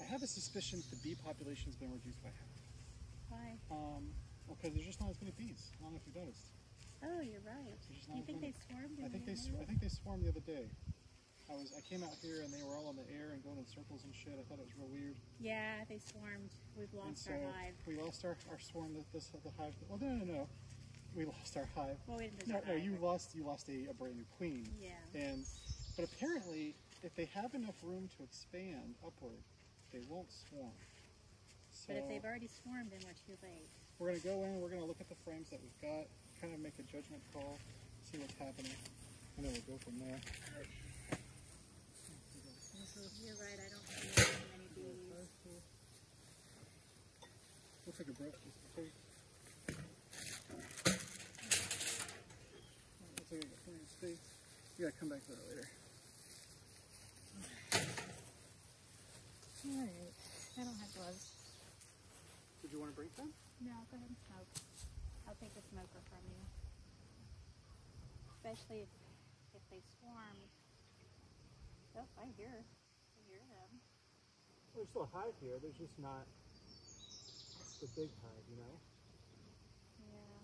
I have a suspicion that the bee population has been reduced by half. Why? Well, because there's just not as many bees. I don't know if you noticed. Oh, you're right. Do you think they swarmed? I think they swarmed the other day. I came out here and they were all in the air and going in circles and shit. I thought it was real weird. Yeah, they swarmed. We've lost our hive. We lost our swarm. The hive. Well, no. We lost our hive. Well, we didn't. No, you lost a brand new queen. Yeah. But apparently, if they have enough room to expand upward, they won't swarm. So, but if they've already swarmed, then we're too late. We're going to go in, we're going to look at the frames that we've got, kind of make a judgment call, see what's happening, and then we'll go from there. You're right, I don't see many bees. We'll take a breath. We'll take a break. We got to come back to that later. Alright, I don't have gloves. Did you want to break them? No, go ahead and smoke. I'll take the smoker from you. Especially if they swarm. Oh, I hear them. There's still a hive here, there's just not the big hive, you know? Yeah.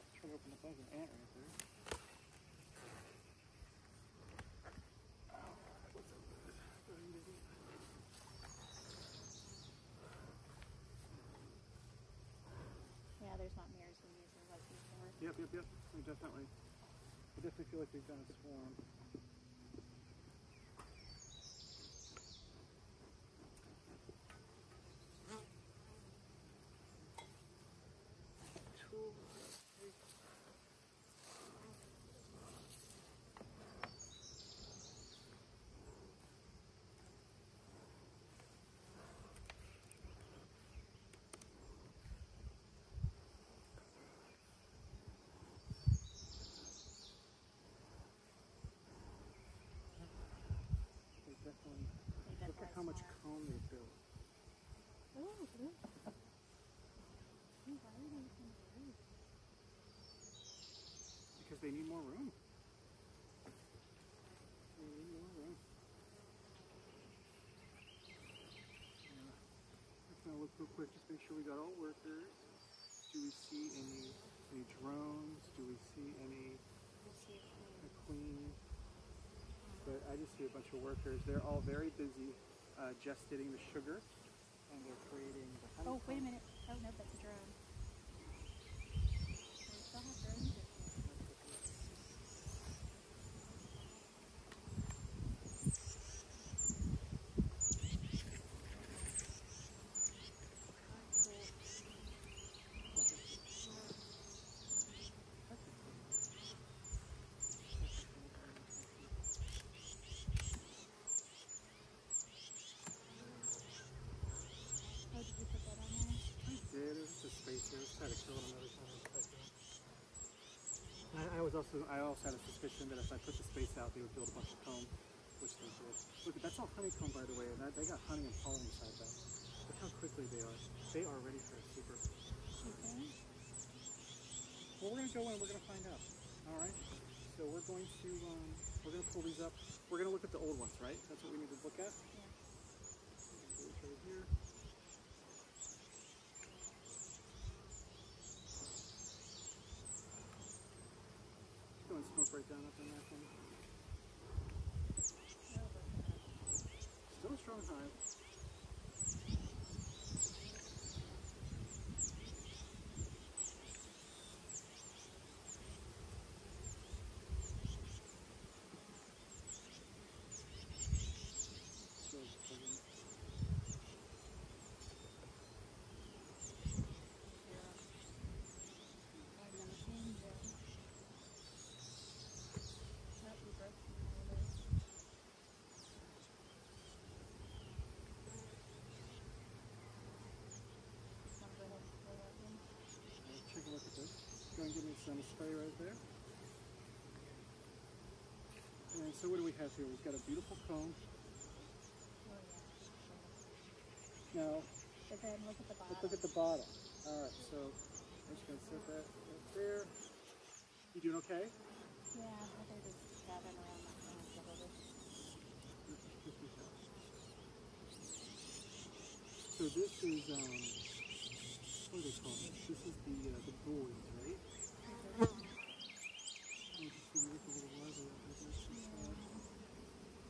I'm trying to open the bug and ant right there. There's not mirrors in these or like before. Yep. Definitely. I definitely feel like we've done a swarm. How much comb they built. Oh, look. Because they need more room. They need more room. Yeah. Let's now look real quick, just make sure we got all workers. Do we see any drones? Do we see any queen? But I just see a bunch of workers. They're all very busy. Gestating the sugar, and they're creating the honeycomb. Oh, wait a minute. Oh, no, that's a drone. We still have drones in I also had a suspicion that if I put the space out, they would build a bunch of comb, which they did. Look, that's all honeycomb, by the way, and they got honey and pollen inside that. Look how quickly they are. They are ready for a super. Okay. Well, we're gonna go in. We're gonna find out. All right. So we're gonna pull these up. We're gonna look at the old ones, right? That's what we need to look at. Yeah. Right here. Smoke right down up in that thing. Still a strong hive. Go and give me some spray right there. And so what do we have here? We've got a beautiful comb. Now, let's look at the bottom. All right, so I'm just going to set that right there. You doing okay? Yeah, but they're just stabbing around my hands a little bit. So this is, what do they call this? This is the boys, right? Mm-hmm. I'm just gonna make a little level of this.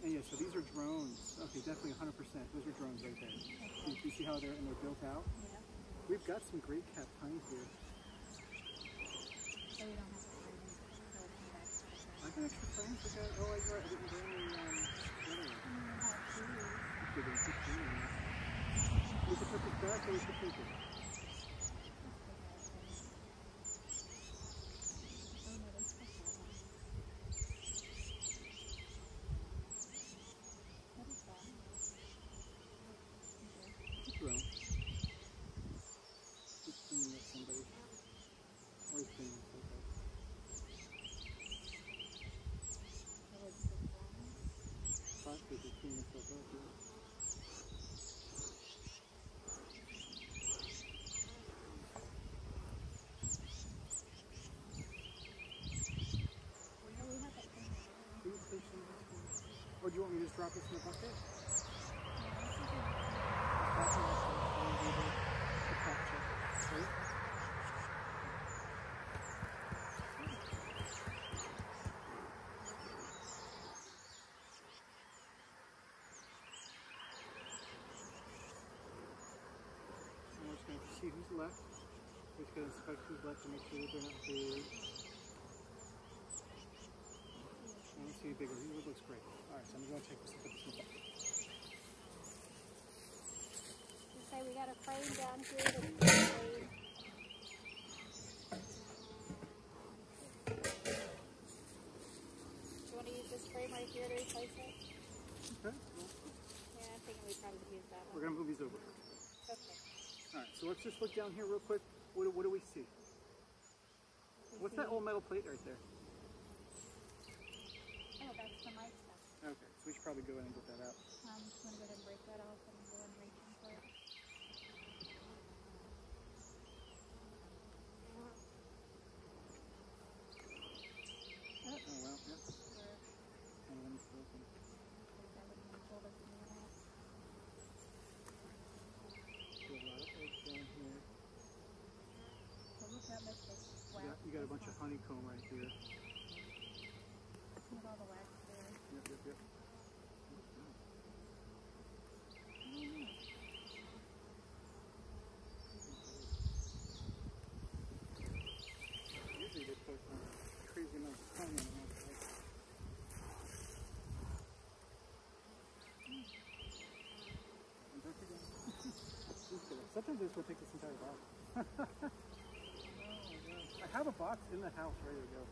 And yeah, so these are drones. Okay, definitely 100%. Those are drones right there. Okay. You see how they're built out? Yeah. We've got some great cat pines here. So we don't have to find them. I got extra pines for that. Oh, I got it. We could put this back or we could take it. Or do you want me to just drop this in the bucket? And we're just going to see who's left. We're just going to inspect who's left to make sure they're not big. Let's see bigger. It looks great. All right, so I'm going to take this and put this in the bucket. You say we got a frame down here that we can leave. Do you want to use this frame right here to replace it? Okay. Yeah, I'm thinking we probably could use that one. We're going to move these over. Okay. All right, so let's just look down here real quick. What do we see? What's that old metal plate right there? Oh, that's the mic stuff. Okay, so we should probably go in and get that out. I'm just going to go ahead and break that off and go and reach for it. Oh, well, yeah. Sure. And then it's open. That would have told us in the minute. There's a lot of eggs down here. So look at this. You got a bunch of honeycomb right here. With all the wax there. Yep. Usually they put a crazy amount of time in it. And back again. Sometimes this will take this entire box. Oh my gosh. I have a box in the house ready to go.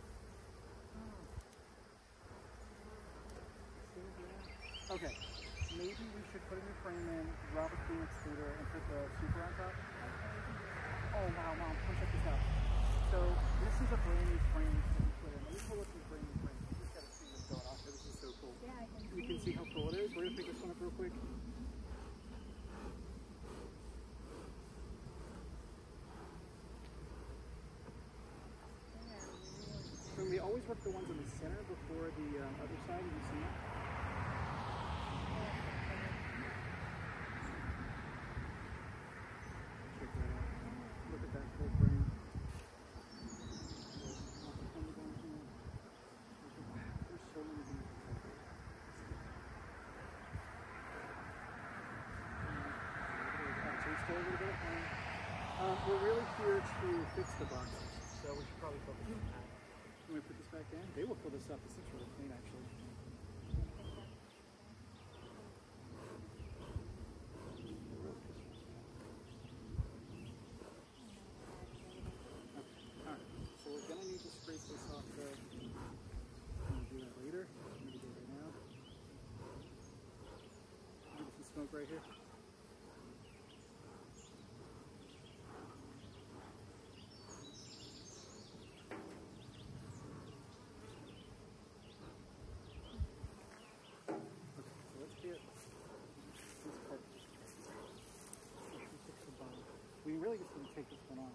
Okay, maybe we should put a new frame in, grab a clean extruder, and put the super on top. Oh wow, mom, push up this out. So this is a brand new frame that we put in. Let me pull up these brand new frames. We just gotta see what's going on here. This is so cool. Yeah, you can see how cool it is. We're gonna pick this one up real quick. So we always rip the ones in the center before the other side. You see that? We're really here to fix the boxes, so we should probably focus on that. Can we put this back in? They will pull this up. This looks really clean, actually. Okay. All right. So we're going to need to scrape this off the... I'm going to do that later. I'm going to do it right now. I'm going to get some smoke right here. We really just need to take this one off.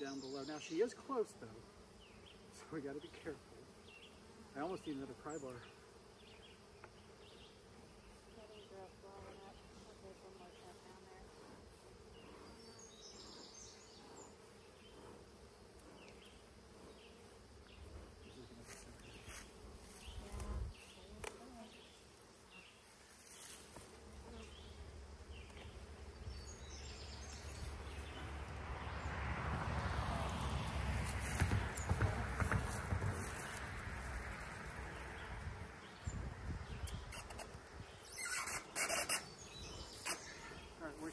down below. Now she is close though, so we gotta be careful. I almost need another pry bar.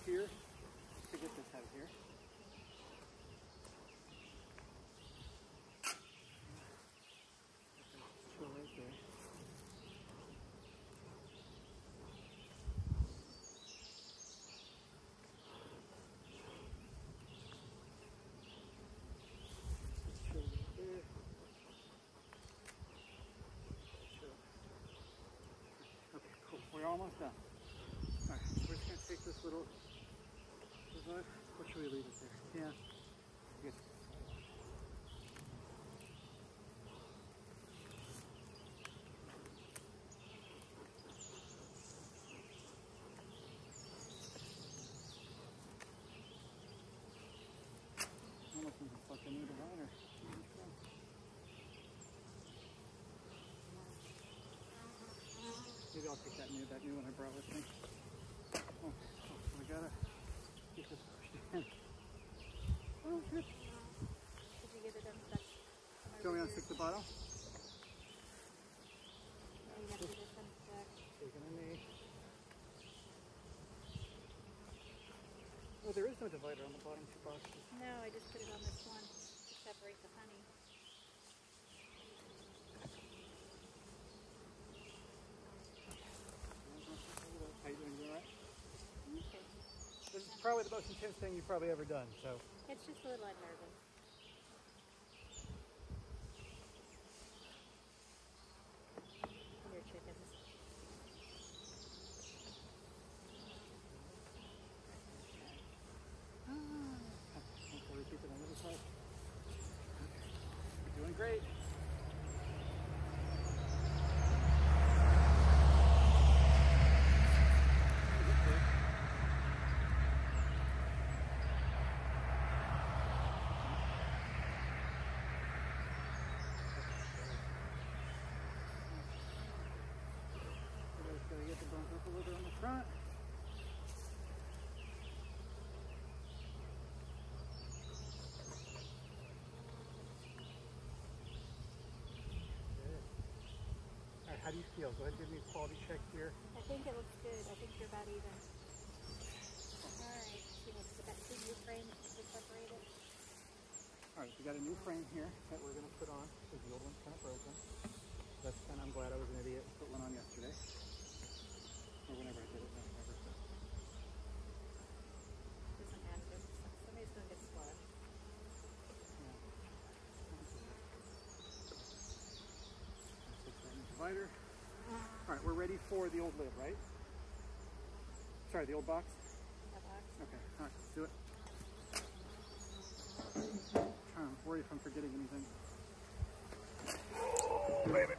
Here to get this out of here. Right there. Okay, cool. We're almost done. All right, we're just gonna take this little. Or should we leave it there? Yeah. Good. I don't think it's like I need a ladder. Maybe I'll take that new one I brought with me. Oh, I got it. Get this pushed in. Oh, good. Did you get it unstuck? Do we unstick the bottle? And you have to get it unstuck. You're going to need... Oh, there is no divider on the bottom two boxes. No, I just put it on this one to separate the honey. How are you doing? You all right? I'm okay. This is probably the most intense thing you've probably ever done, so. It's just a little unnerving. Your chickens. Can we repeat that on the other side? You're doing great. How do you feel? Go ahead and give me a quality check here. I think it looks good. I think you're about even. All right. You know, so that two new frames to separate it. All right. We got a new frame here that we're going to put on because the old one's kind of broken. That's kind of, I'm glad I was an idiot and put one on yesterday. Or whenever I did it. Whenever. Doesn't have to. Somebody's going to get squashed. Divider. All right, we're ready for the old lid, right? Sorry, the old box? That box. Okay, all right, let's do it. I'm trying to worry if I'm forgetting anything. Wait a minute.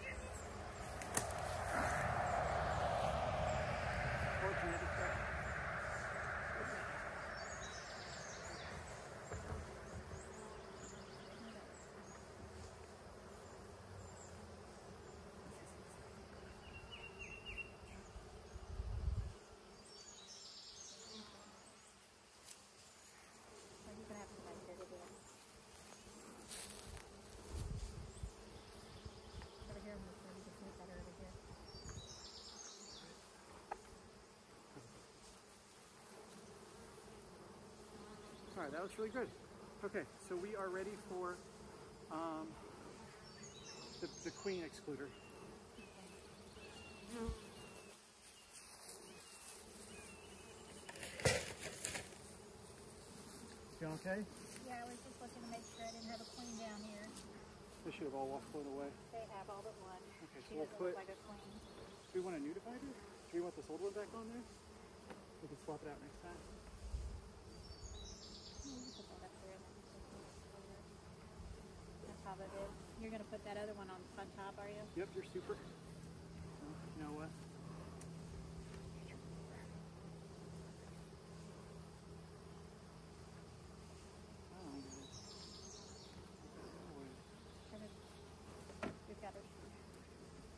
All right, that looks really good. Okay, so we are ready for the queen excluder. Feeling okay? Yeah, I was just looking to make sure I didn't have a queen down here. They should have all flown away. They have all but one. Okay, so we'll put. Like a queen. Do we want a new divider? Do we want this old one back on there? We can swap it out next time. You can put that up there. You're going to put that other one on top, are you? Yep, you're super. You know what?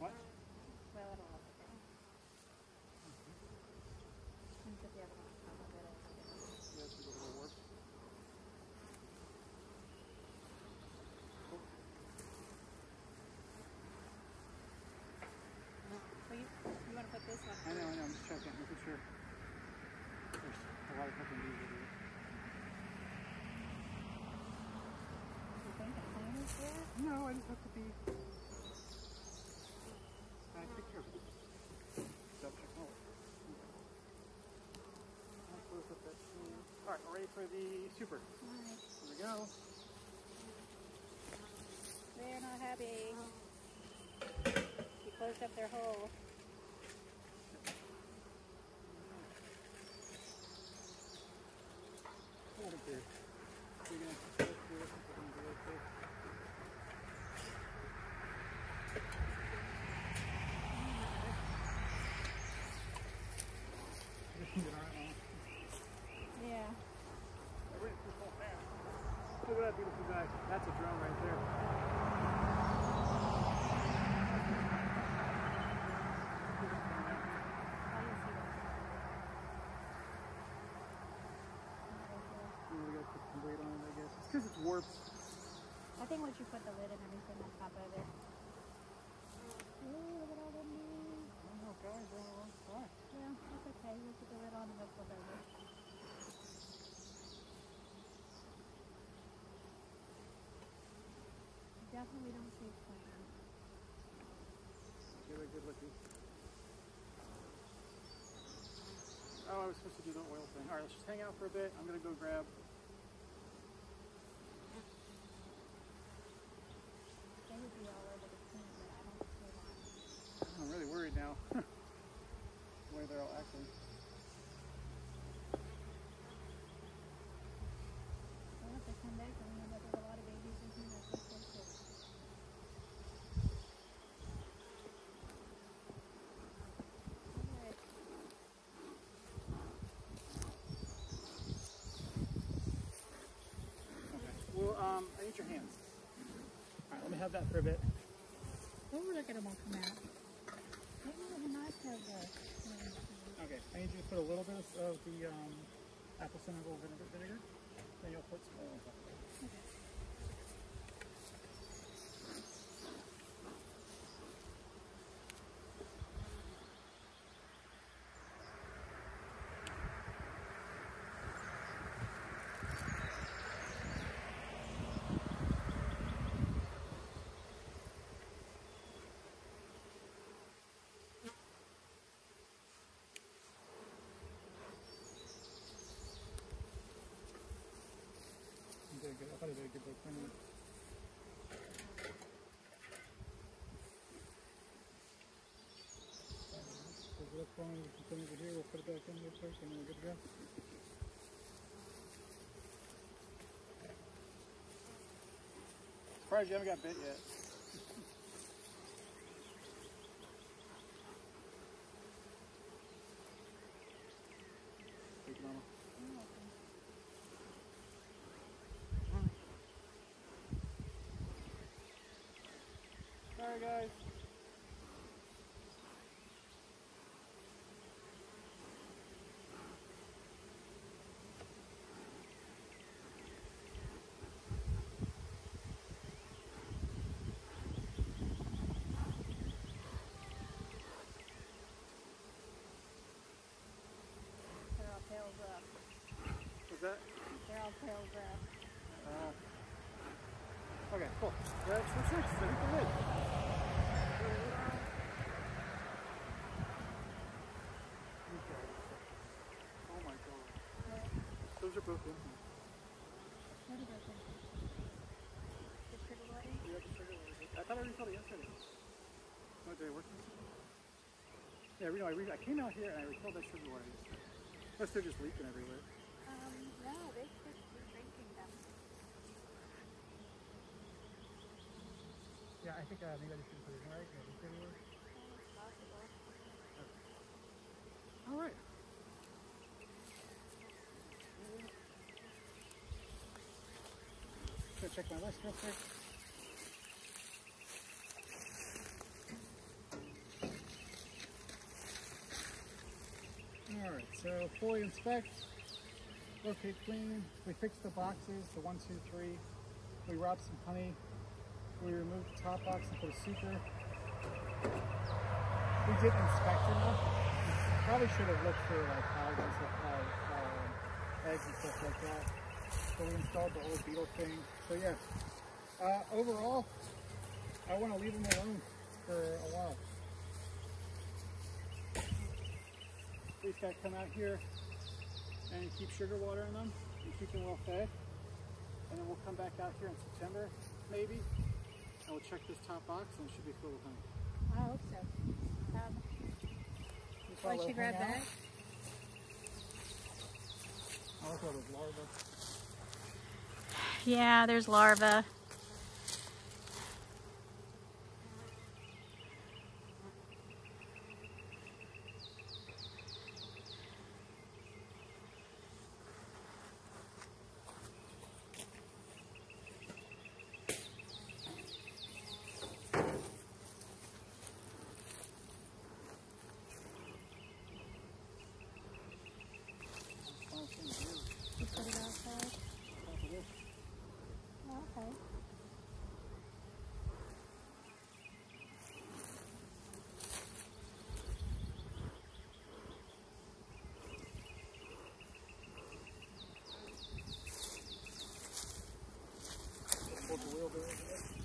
What? Well, it'll look okay. And put the other one on top of it. Yeah, that's a little work. Well, you want to put this one? I know, I'm just checking, making sure. There's a lot of fucking bees over here. Do you think the plane is there? No, I just have to be... I take care of it. Double check all that. Alright, we're ready for the super. Alright. Here we go. They're not happy. You closed up their hole. Hold it there. We're going to put it real quick. Yeah. Look at that beautiful guy. That's a drone right there. We gotta put some weight on it, I guess. It's because it's warped. I think once you put the lid and everything on top of it. Ooh, look at all the leaves. Oh, guys, they're on the wrong side. Yeah, that's okay. We'll put the lid on and they'll flip over. Definitely don't see a plan. Give it a good look. Oh, I was supposed to do the oil thing. Alright, let's just hang out for a bit. I'm gonna go grab. They would be all over the plant, but I don't see why. I'm really worried now. The way they're all acting. Well, if they come back, I'm gonna end up with a lot of babies in here. I need your hands. Alright, let me have that for a bit. Oh, look at them all come out. Maybe we have not have the... Okay, I need you to put a little bit of the apple cinnamon vinegar. Then you'll put some oil on top of it. Okay. I thought I did a good look. There's a look for me. We can come over here. We'll put it back in there first and we're good to go. Surprised you haven't got bit yet. Thank you, Mama. You're welcome. Sorry guys. They're all tails up. What's that? They're all tails up. Okay, cool. That's it. So we can live. Oh my god. Yeah. Those are both empty. What are those empty? The trigger lighting? Yeah, the trigger lighting. I thought I already saw it yesterday. Oh, did I work? Yeah, no, I came out here and I refilled that trigger lighting. Unless they're just leaking everywhere. No, they just were drinking them. I think maybe I just didn't put it in right. All right. I'm going to check my list real quick. All right, so fully inspect, locate clean. We fixed the boxes, the 1, 2, 3. We robbed some honey. We removed the top box and put a super. We didn't inspect enough. We probably should have looked for like houses with eggs and stuff like that. So we installed the old beetle thing. So yeah, overall, I want to leave them alone for a while. These guys come out here and keep sugar water in them and keep them well fed. And then we'll come back out here in September, maybe, and we'll check this top box and it should be full of honey. I hope so. Why don't you grab that? I also have larvae. Yeah, there's larvae. A little bit.